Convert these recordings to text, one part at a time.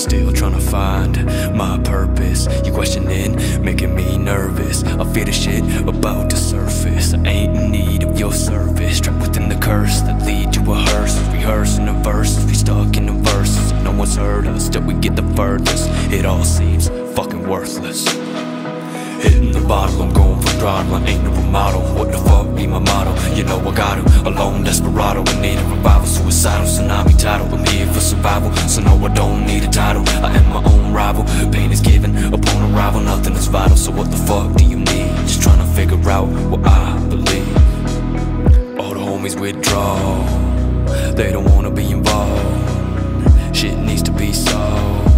still trying to find my purpose. You questioning, making me nervous. I feel the shit about to surface. I ain't in need of your service. Trapped within the curse that lead to a hearse. Rehearsing the verses, we stuck in the verses. No one's heard us till we get the furthest. It all seems fucking worthless. Hitting the bottle, I'm going for throttle. I ain't no model. What the fuck be my motto? You know I got to. Alone, desperado, in need of revival. Suicidal, tsunami title. I'm here for survival, so no, I don't need a title. I am my own rival. Pain is given upon arrival. Nothing is vital, so what the fuck do you need? Just trying to figure out what I believe. All the homies withdraw, they don't wanna be involved. Shit needs to be solved.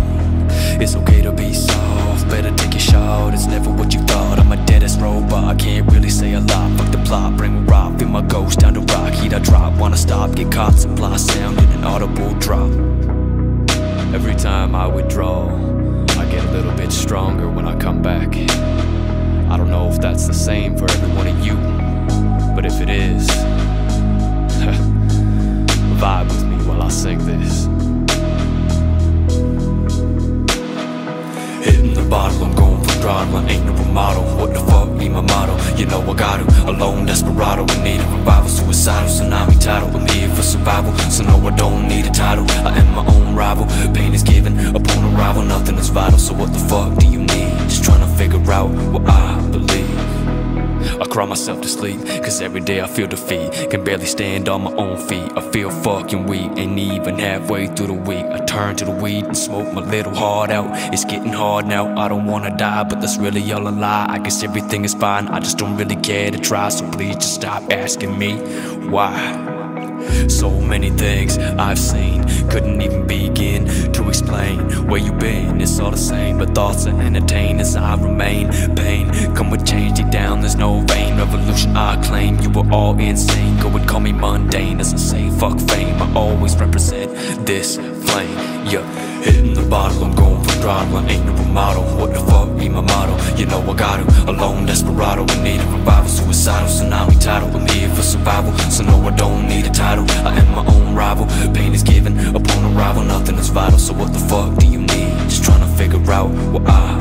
It's okay to be soft, better take your shot. It's never what you thought. I'm a dead-ass robot, I can't really say a lot. Fuck the plot, bring me rock, feel my ghost down to rock. Heat I drop, wanna stop, get caught, supply sound in an audible drop. Every time I withdraw, I get a little bit stronger when I come back. I don't know if that's the same for every one of you, but if it is, vibe with me while I sing this. Hitting the bottle, I'm going for throttle. I ain't no model. What the fuck be my motto? You know I got to. Alone, desperado, in need of revival. Suicidal, tsunami title. I'm here for survival, so no, I don't need a title. I am my own rival. Pain is given upon arrival. Nothing is vital, so what the fuck do you need? Just trying to figure out what I believe. I cry myself to sleep, cause every day I feel defeat. Can barely stand on my own feet. I feel fucking weak, ain't even halfway through the week. I turn to the weed and smoke my little heart out. It's getting hard now, I don't wanna die, but that's really all a lie. I guess everything is fine, I just don't really care to try. So please just stop asking me why. So many things I've seen, couldn't even begin to explain where you been. It's all the same, but thoughts are entertained as I remain. Pain, come with change, deep down there's no vein. Revolution I claim, you were all insane. Go and call me mundane as I say fuck fame. I always represent this flame, yeah. Hitting the bottle, I'm going for throttle. I ain't no model. What the fuck be my motto? You know I got to. Alone, desperado, in need of revival. Suicidal, tsunami title. I'm here for survival, so no, I don't need a title. I am my own rival. Pain is given upon arrival. Nothing is vital, so what the fuck do you need? Just trying to figure out what I